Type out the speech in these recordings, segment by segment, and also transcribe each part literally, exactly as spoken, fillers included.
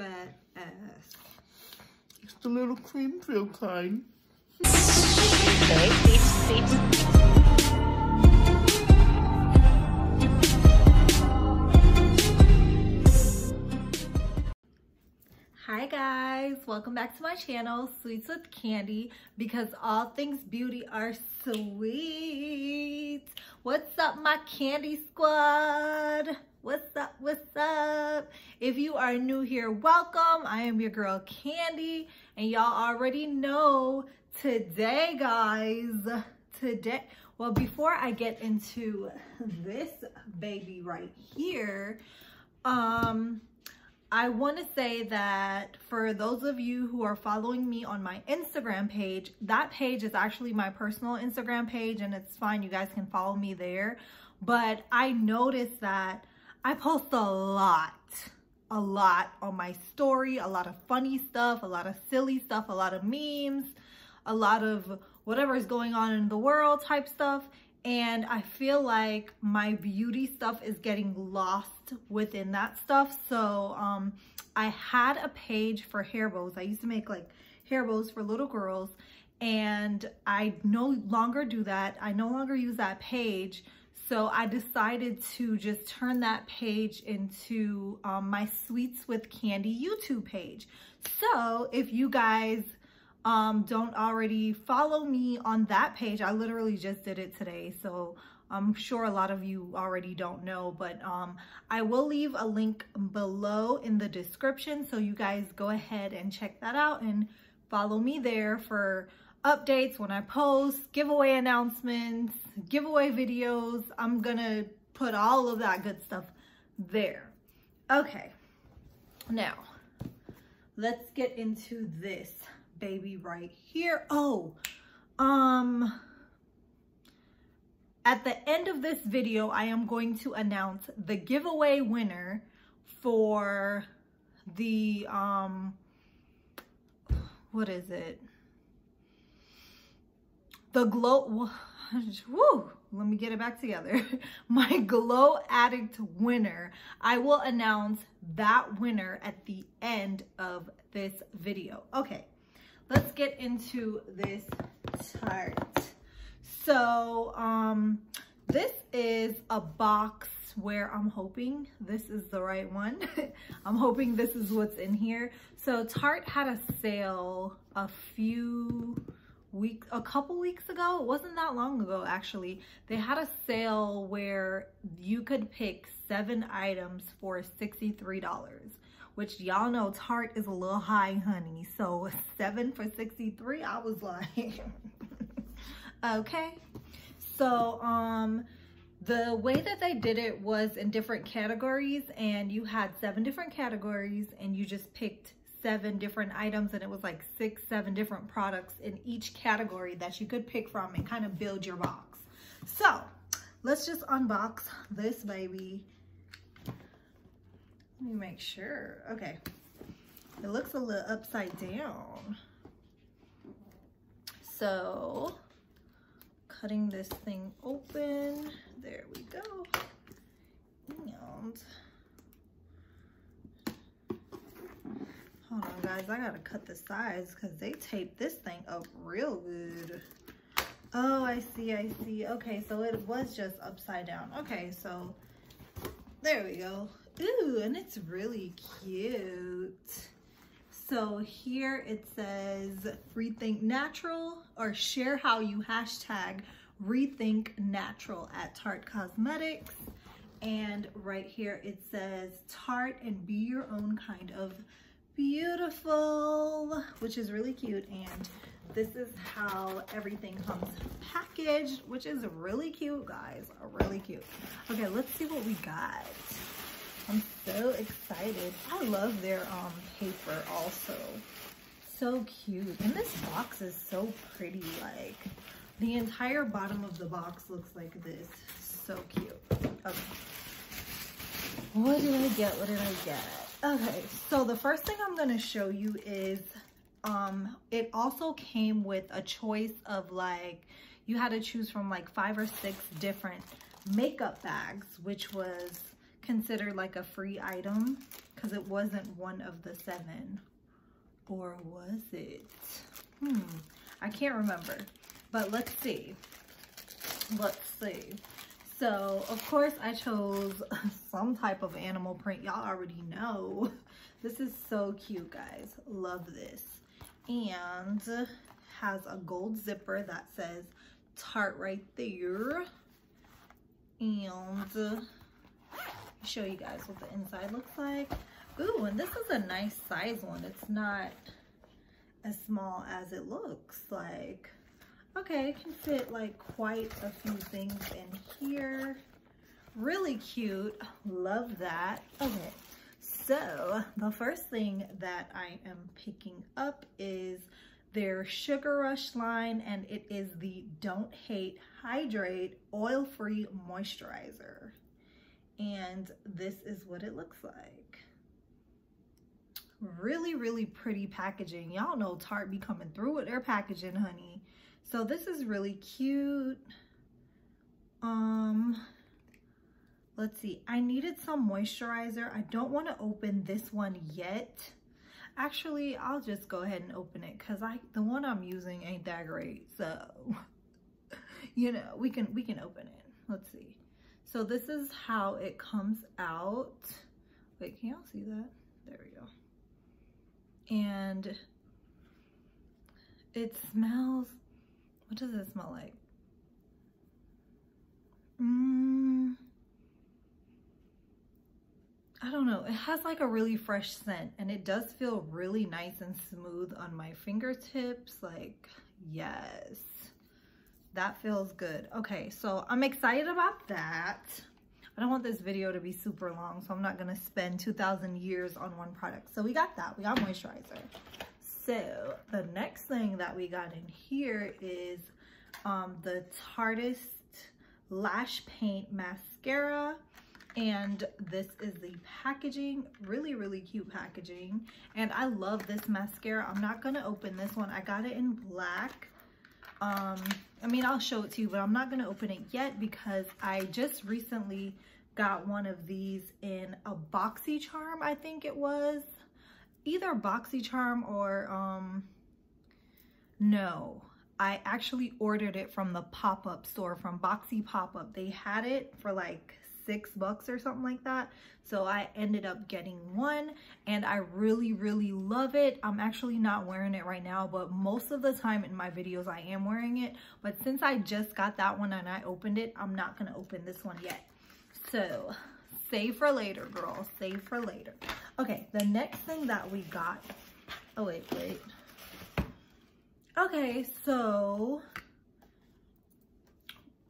for us. It's the little cream fill kind. Hi guys, welcome back to my channel, Sweets with Candii, because all things beauty are sweet. What's up my Candii squad? What's up, what's up? If you are new here, welcome. I am your girl Candii, and y'all already know today, guys, today, well, before I get into this baby right here, um, I want to say that for those of you who are following me on my Instagram page, that page is actually my personal Instagram page, and it's fine. You guys can follow me there. But I noticed that I post a lot, a lot on my story, a lot of funny stuff, a lot of silly stuff, a lot of memes, a lot of whatever is going on in the world type stuff. And I feel like my beauty stuff is getting lost within that stuff. So um, I had a page for hair bows. I used to make like hair bows for little girls, and I no longer do that. I no longer use that page. So I decided to just turn that page into um, my Sweets with Candii YouTube page. So if you guys Um, don't already follow me on that page. I literally just did it today, so I'm sure a lot of you already don't know, but um, I will leave a link below in the description, so you guys go ahead and check that out and follow me there for updates when I post, giveaway announcements, giveaway videos. I'm gonna put all of that good stuff there. Okay, now let's get into this baby right here. Oh, um, at the end of this video, I am going to announce the giveaway winner for the, um, what is it? The glow, woo, let me get it back together. My Glow Addict winner. I will announce that winner at the end of this video. Okay. Let's get into this Tarte. So um, this is a box where I'm hoping this is the right one. I'm hoping this is what's in here. So Tarte had a sale a few weeks, a couple weeks ago. It wasn't that long ago, actually. They had a sale where you could pick seven items for sixty-three dollars. Which y'all know Tarte is a little high, honey. So seven for sixty-three, I was like, okay. So um, the way that they did it was in different categories, and you had seven different categories, and you just picked seven different items, and it was like six, seven different products in each category that you could pick from and kind of build your box. So let's just unbox this baby. Let me make sure. Okay. It looks a little upside down. So, cutting this thing open. There we go. And hold on, guys. I gotta cut the sides because they taped this thing up real good. Oh, I see. I see. Okay. So, it was just upside down. Okay. So, there we go. Ooh, and it's really cute. So here it says rethink natural, or share how you hashtag rethink natural at Tarte Cosmetics. And right here it says Tarte and be your own kind of beautiful, which is really cute. And this is how everything comes packaged, which is really cute, guys, really cute. Okay, let's see what we got. I'm so excited. I love their um paper also. So cute. And this box is so pretty. Like the entire bottom of the box looks like this. So cute. Okay. What did I get? What did I get? Okay, so the first thing I'm gonna show you is um it also came with a choice of like you had to choose from like five or six different makeup bags, which was considered like a free item because it wasn't one of the seven. Or was it? Hmm, I can't remember, but let's see. Let's see. So of course I chose some type of animal print. Y'all already know. This is so cute, guys. Love this. And has a gold zipper that says Tarte right there. And show you guys what the inside looks like. Ooh, and this is a nice size one. It's not as small as it looks like. Okay, it can fit like quite a few things in here. Really cute. Love that. Okay, so the first thing that I am picking up is their Sugar Rush line, and it is the Don't Hate Hydrate Oil-Free Moisturizer. And this is what it looks like. Really, really pretty packaging. Y'all know Tarte be coming through with their packaging, honey. So this is really cute. Um, let's see. I needed some moisturizer. I don't want to open this one yet. Actually, I'll just go ahead and open it because I the one I'm using ain't that great. So, you know, we can we can open it. Let's see. So this is how it comes out. Wait, can y'all see that? There we go. And it smells, what does it smell like? Mm, I don't know. It has like a really fresh scent, and it does feel really nice and smooth on my fingertips. Like, yes, that feels good. Okay, so I'm excited about that. I don't want this video to be super long, so I'm not gonna spend two thousand years on one product. So we got that, we got moisturizer. So the next thing that we got in here is um, the Tarteist Lash Paint Mascara. And this is the packaging, really, really cute packaging. And I love this mascara. I'm not gonna open this one. I got it in black. Um, I mean, I'll show it to you, but I'm not going to open it yet because I just recently got one of these in a BoxyCharm, I think it was. Either BoxyCharm or, um, no. I actually ordered it from the pop-up store, from Boxy Pop-Up. They had it for like six bucks or something like that. So I ended up getting one, and I really, really love it. I'm actually not wearing it right now, but most of the time in my videos I am wearing it. But since I just got that one and I opened it, I'm not gonna open this one yet. So save for later, girl, save for later. Okay, the next thing that we got, oh wait, wait. Okay, so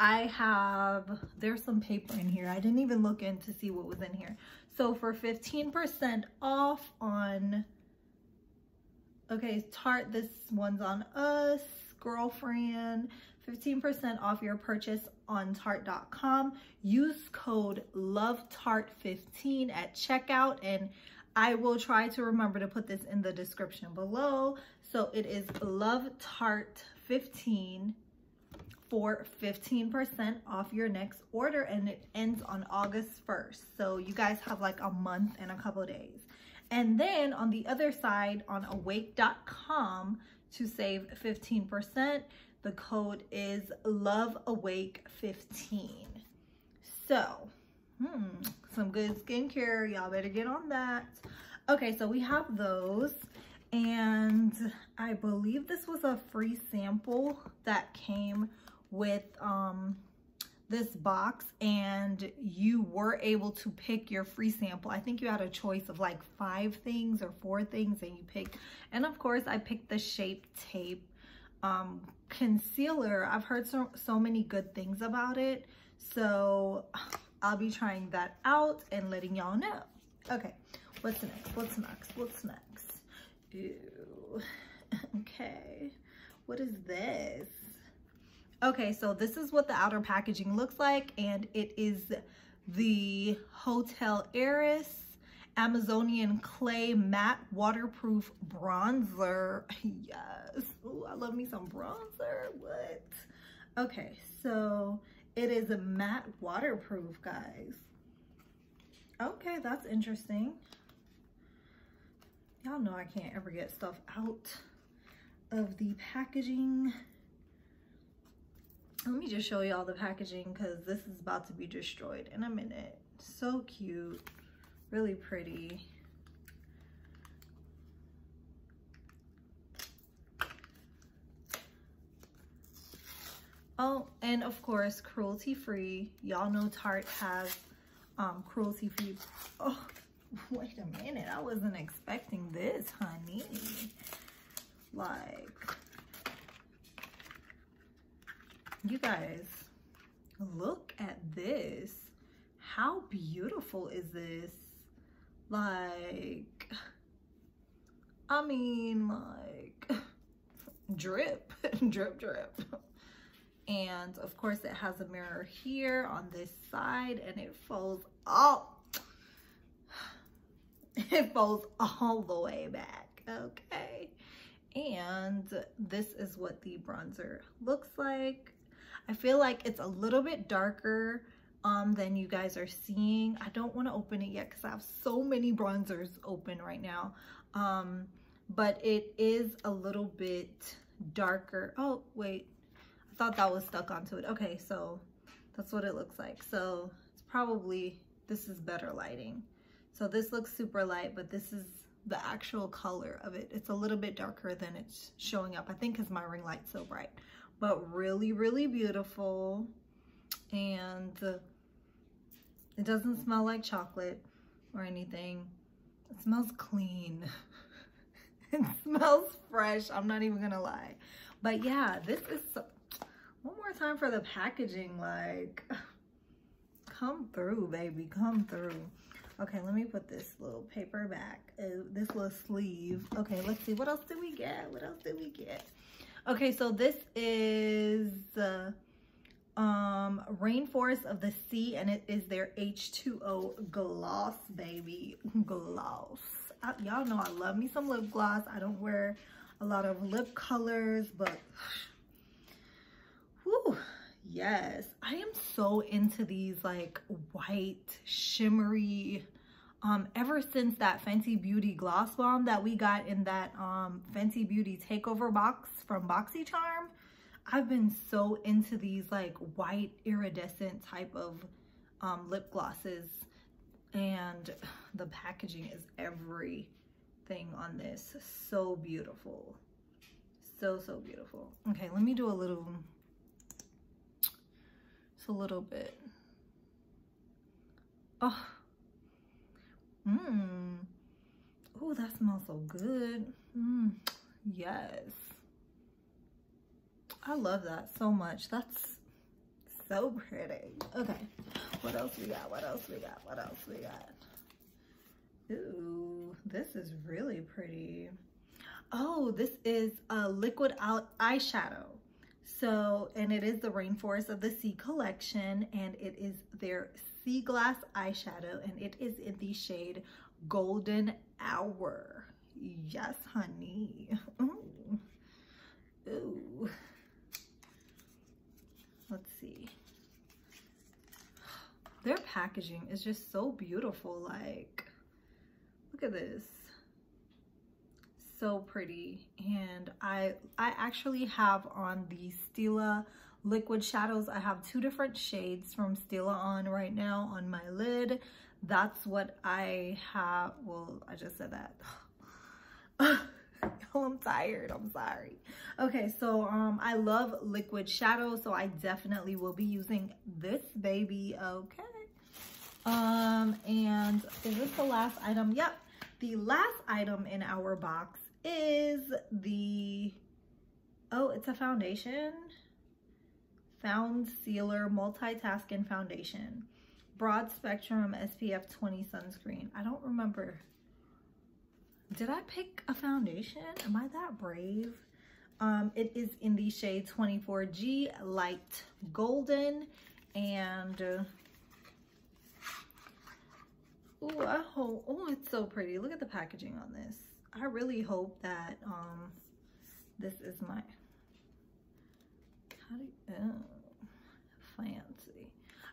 I have, there's some paper in here. I didn't even look in to see what was in here. So for fifteen percent off on, okay, Tarte, this one's on us, girlfriend. fifteen percent off your purchase on Tarte dot com. Use code LOVE TARTE fifteen at checkout, and I will try to remember to put this in the description below. So it is LOVE TARTE fifteen for fifteen percent off your next order, and it ends on August first. So you guys have like a month and a couple days. And then on the other side, on Awake dot com, to save fifteen percent, the code is LOVEAWAKE fifteen. So, hmm, some good skincare. Y'all better get on that. Okay, so we have those. And I believe this was a free sample that came with um, this box, and you were able to pick your free sample. I think you had a choice of like five things or four things, and you picked. And of course, I picked the Shape Tape um, concealer. I've heard so, so many good things about it, so I'll be trying that out and letting y'all know. Okay, what's next? What's next? What's next? Ew. Okay, what is this? Okay, so this is what the outer packaging looks like, and it is the Hotel Heiress Amazonian Clay Matte Waterproof Bronzer. Yes. Ooh, I love me some bronzer. What? Okay, so it is a matte waterproof, guys. Okay, that's interesting. Y'all know I can't ever get stuff out of the packaging. Let me just show y'all the packaging because this is about to be destroyed in a minute. So cute, really pretty. Oh, and of course, cruelty-free. Y'all know Tarte has um, cruelty-free. Oh, wait a minute. I wasn't expecting this, honey. Like, you guys, look at this. How beautiful is this? Like, I mean, like, drip, drip, drip. And of course it has a mirror here on this side and it folds all, it folds all the way back, okay? And this is what the bronzer looks like. I feel like it's a little bit darker um, than you guys are seeing. I don't wanna open it yet because I have so many bronzers open right now. Um, but it is a little bit darker. Oh, wait. Thought that was stuck onto it. Okay, so that's what it looks like. So it's probably, this is better lighting. So this looks super light, but this is the actual color of it. It's a little bit darker than it's showing up, I think, because my ring light's so bright. But really, really beautiful. And it doesn't smell like chocolate or anything. It smells clean. It smells fresh. I'm not even gonna lie. But yeah, this is so, one more time for the packaging, like, come through, baby, come through. Okay, let me put this little paper back, uh, this little sleeve. Okay, let's see, what else did we get? What else did we get? Okay, so this is uh, um, Rainforest of the Sea, and it is their H two O gloss, baby, gloss. Y'all know I love me some lip gloss. I don't wear a lot of lip colors, but... Ooh, yes, I am so into these like white shimmery um ever since that Fenty Beauty gloss bomb that we got in that um Fenty Beauty takeover box from BoxyCharm. I've been so into these like white iridescent type of um lip glosses, and the packaging is everything on this. So beautiful, so so beautiful. Okay, let me do a little a little bit. Oh, mmm. Oh, that smells so good. Mmm. Yes. I love that so much. That's so pretty. Okay. What else we got? What else we got? What else we got? Ooh, this is really pretty. Oh, this is a liquid eyeshadow. So, and it is the Rainforest of the Sea collection, and it is their Sea Glass eyeshadow, and it is in the shade Golden Hour. Yes, honey. Ooh. Ooh. Let's see. Their packaging is just so beautiful. Like, look at this. So pretty. And I I actually have on the Stila liquid shadows. I have two different shades from Stila on right now on my lid. That's what I have. Well, I just said that. Oh, I'm tired. I'm sorry. Okay, so um I love liquid shadow, so I definitely will be using this baby. Okay. Um and is this the last item? Yep. The last item in our box is the, oh, it's a foundation. Found Sealer Multitasking Foundation. Broad Spectrum S P F twenty Sunscreen. I don't remember. Did I pick a foundation? Am I that brave? Um, it is in the shade twenty-four G Light Golden. And... Uh, Ooh, I hope, oh, it's so pretty. Look at the packaging on this. I really hope that um, this is my, how do you, oh, fancy.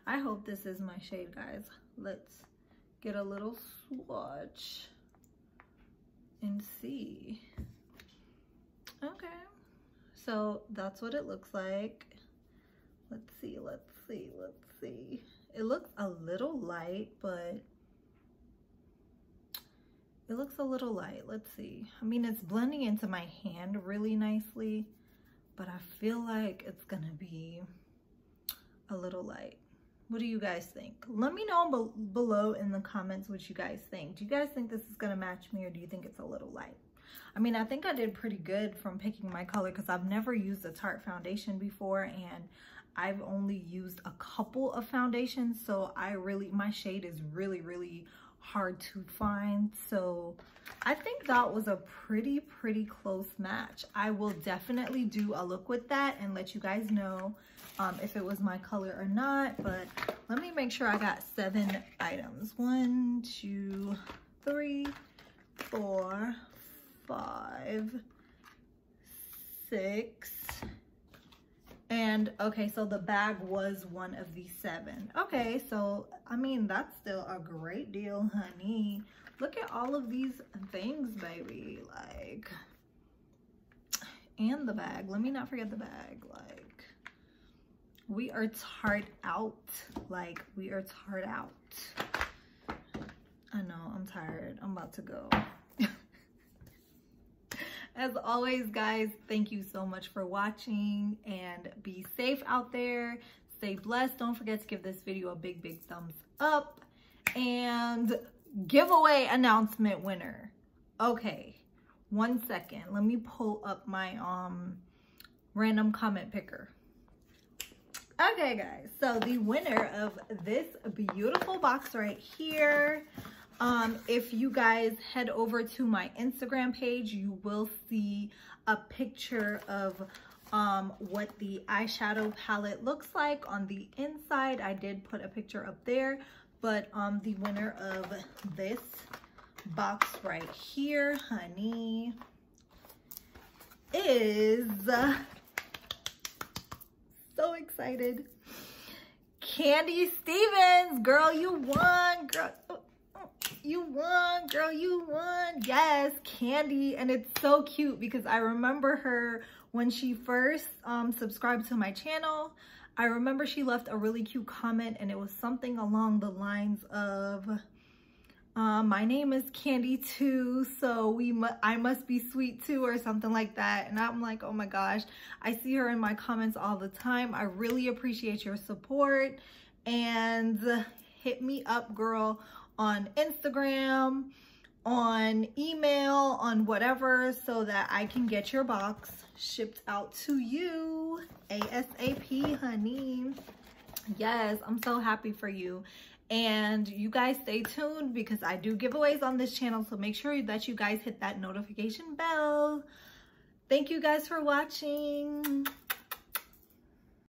I hope this is my shade, guys. Let's get a little swatch and see. Okay, so that's what it looks like. Let's see, let's see, let's see. It looks a little light, but it looks a little light. Let's see. I mean, it's blending into my hand really nicely, but I feel like it's gonna be a little light. What do you guys think? Let me know be below in the comments what you guys think. Do you guys think this is gonna match me, or do you think it's a little light? I mean, I think I did pretty good from picking my color because I've never used a Tarte foundation before, and I've only used a couple of foundations, so I really, my shade is really, really hard to find. So I think that was a pretty, pretty close match. I will definitely do a look with that and let you guys know um, if it was my color or not, but let me make sure I got seven items. One, two, three, four, five, six, and okay, so the bag was one of the seven. Okay, so I mean, that's still a great deal, honey. Look at all of these things, baby, like, and the bag. Let me not forget the bag. Like, we are Tarte out. Like, we are Tarte out. I know, I'm tired. I'm about to go. As always, guys, thank you so much for watching, and be safe out there. Stay blessed. Don't forget to give this video a big, big thumbs up. And giveaway announcement winner. Okay, one second. Let me pull up my um random comment picker. Okay, guys. So the winner of this beautiful box right here. Um, if you guys head over to my Instagram page, you will see a picture of um, what the eyeshadow palette looks like on the inside. I did put a picture up there, but um, the winner of this box right here, honey, is uh, so excited. Candy Stevens, girl, you won, girl. Oh. You won, girl, you won. Yes, Candy. And it's so cute because I remember her when she first um, subscribed to my channel. I remember she left a really cute comment, and it was something along the lines of, uh, my name is Candy too, so we mu I must be sweet too, or something like that. And I'm like, oh my gosh, I see her in my comments all the time. I really appreciate your support. And hit me up, girl, on Instagram, on email, on whatever, so that I can get your box shipped out to you ASAP, honey. Yes, I'm so happy for you. And you guys stay tuned because I do giveaways on this channel, so make sure that you guys hit that notification bell. Thank you guys for watching.